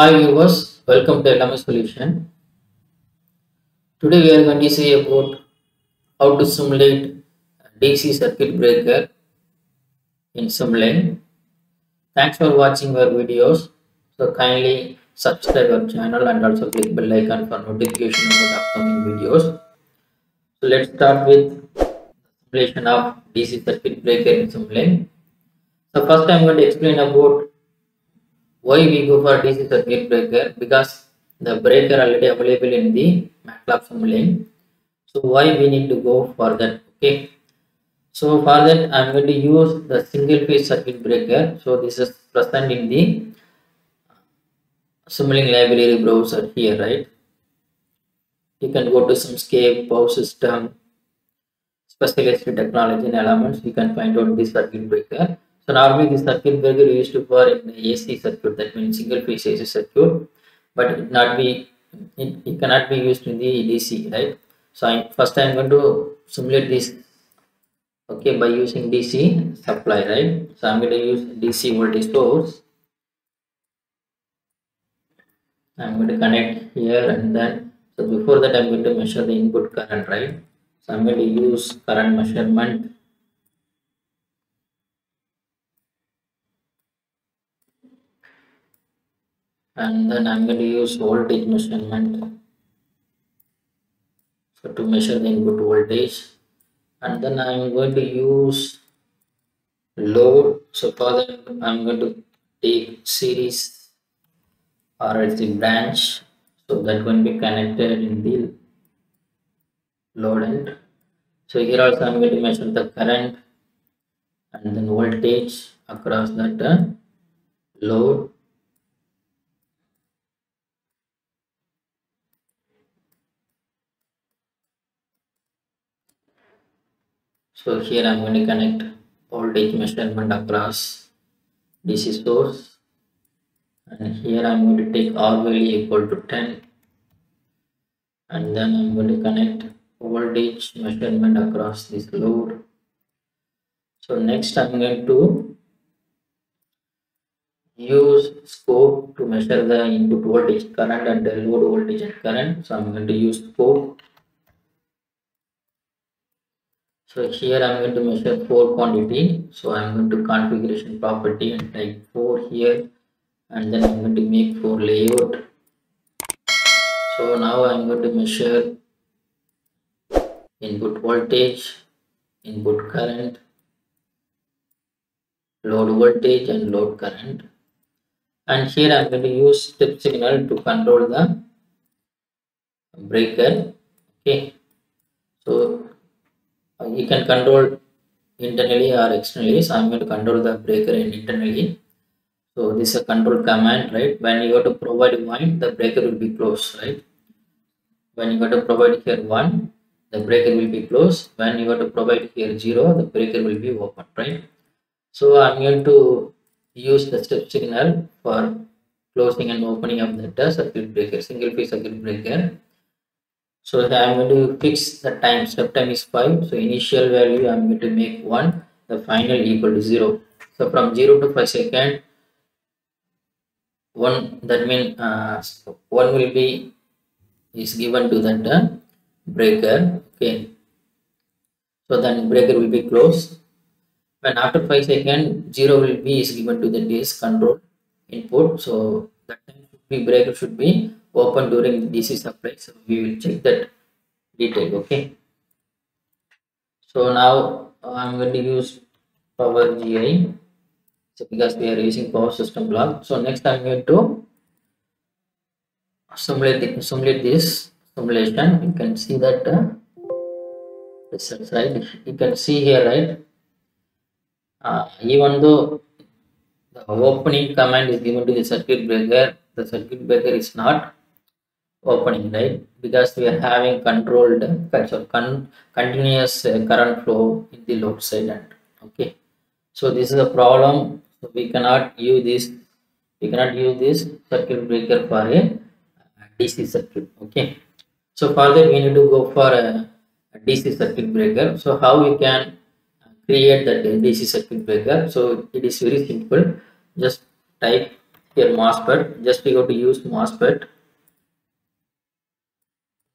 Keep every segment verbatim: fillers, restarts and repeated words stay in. Hi viewers, welcome to L M S Solution. Today we are going to see about how to simulate D C circuit breaker in Simulink. Thanks for watching our videos. So kindly subscribe our channel and also click bell icon for notification about upcoming videos. So let's start with simulation of D C circuit breaker in Simulink. So first I am going to explain about why we go for D C circuit breaker, because the breaker already available in the MATLAB Simulink. So why we need to go for that? Okay. So for that I am going to use the single phase circuit breaker. So this is present in the Simulink library browser here, right? You can go to SimScape, Power System, Specialized Technology and Elements. You can find out this circuit breaker. So normally this circuit breaker used to for in the A C circuit, that means single phase A C circuit, but it not be it, it cannot be used in the D C, right? So I, first I am going to simulate this, okay, by using D C supply, right? So I am going to use D C voltage source. I am going to connect here, and then so before that I am going to measure the input current, right? So I am going to use current measurement. And then I'm going to use voltage measurement, so to measure the input voltage, and then I'm going to use load. So for that I'm going to take series R L C branch, so that will be connected in the load end. So here also I'm going to measure the current and then voltage across that uh, load. So here I am going to connect voltage measurement across D C source, and here I am going to take R value equal to ten, and then I am going to connect voltage measurement across this load. So next I am going to use scope to measure the input voltage current and the load voltage and current. So I am going to use scope. So here I am going to measure four quantity. So I am going to configuration property and type four here, and then I am going to make four layout. So now I am going to measure input voltage, input current, load voltage and load current. And here I am going to use step signal to control the breaker. Okay. So you can control internally or externally. So I am going to control the breaker internally. So this is a control command, right? When you go to provide one, the breaker will be closed, right? When you go to provide here one, the breaker will be closed. When you go to provide here zero, the breaker will be open, right? So I am going to use the step signal for closing and opening of the circuit breaker, single phase circuit breaker. So I am going to fix the time. Step time is five. So initial value I am going to make one. The final equal to zero. So from zero to five second, one, that means uh, one will be is given to that uh, breaker. Okay. So then breaker will be closed. When after five second, zero will be is given to the D C control input. So that time should be breaker should be open during D C supply. So we will check that detail. Okay. So now I am going to use power G I. So because we are using power system block. So next I am going to simulate simulate this simulation. You can see that uh, results, right? You can see here, right? Uh, even though the opening command is given to the circuit breaker, the circuit breaker is not opening, right? Because we are having controlled so con continuous uh, current flow in the load side end. Okay, so this is a problem. So we cannot use this we cannot use this circuit breaker for a D C circuit. Okay, so for that we need to go for a, a D C circuit breaker. So how we can create that D C circuit breaker? So it is very simple. Just type here MOSFET. Just we go to use MOSFET,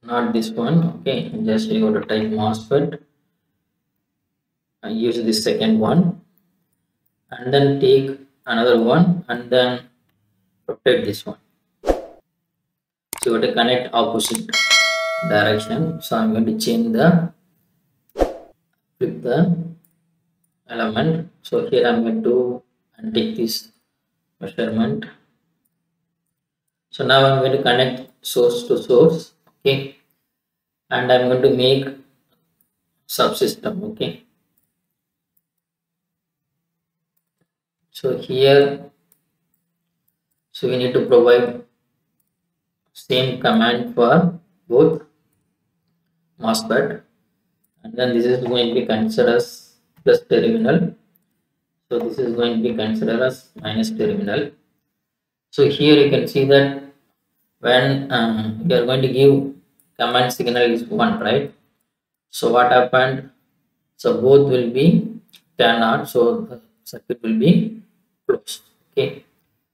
not this one. Okay, just we go to type MOSFET and use this second one, and then take another one and then rotate this one. So you have to connect opposite direction. So I'm going to change the flip the element. So here I'm going to take this measurement. So now I'm going to connect source to source. Okay, and I'm going to make subsystem. Okay, so here, so we need to provide same command for both MOSFET, and then this is going to be considered as plus terminal. So this is going to be considered as minus terminal. So here you can see that when um, you are going to give command signal is one, right? So what happened? So both will be turned on. So the circuit will be closed. Okay.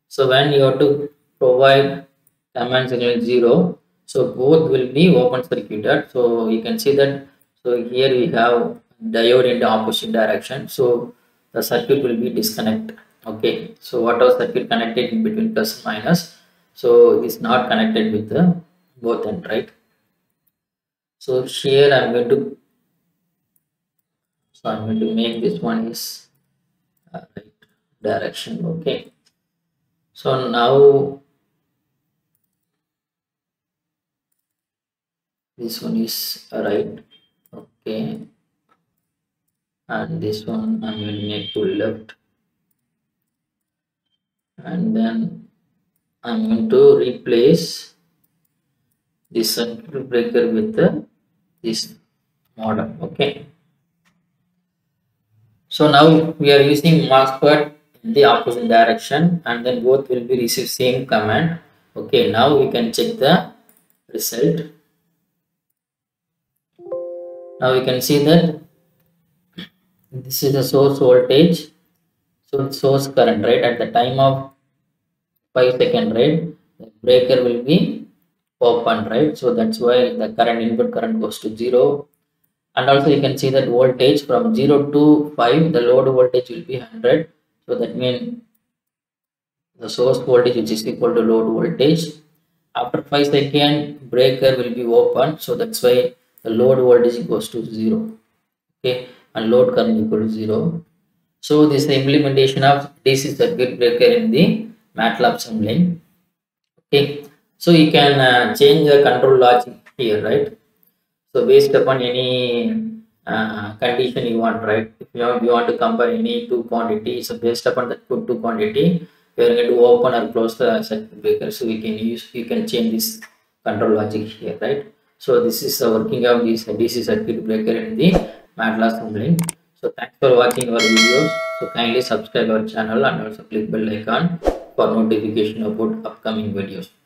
So when you have to provide command signal zero, so both will be open circuited. So you can see that. So here we have diode in the opposite direction. So the circuit will be disconnected. Okay, so whatever circuit connected in between plus and minus, so it's not connected with the both end, right? So here I'm going to, so I'm going to make this one is uh, right direction. Okay, so now this one is right. Okay, and this one I'm going to make to left, and then I'm going to replace this circuit breaker with the, this model. Okay, so now we are using MOSFET in the opposite direction, and then both will be receive same command. Okay, now we can check the result. Now we can see that this is the source voltage, so source current, right? At the time of five second, right, the breaker will be open, right? So that's why the current input current goes to zero. And also you can see that voltage from zero to five, the load voltage will be one hundred. So that means the source voltage which is equal to load voltage. After five second, breaker will be open, so that's why the load voltage goes to zero. Okay, and load current equal to zero. So this is the implementation of D C circuit breaker in the MATLAB Simulink. Okay, so you can uh, change the control logic here, right? So based upon any uh, condition you want, right? If you want, you want to compare any two quantities, so based upon the two, two quantity, you are going to open or close the circuit breaker. So we can use, you can change this control logic here, right? So this is the working of this D C circuit breaker in the MATLAB Simulink. So thanks for watching our videos. So kindly subscribe our channel and also click bell icon for notification about upcoming videos.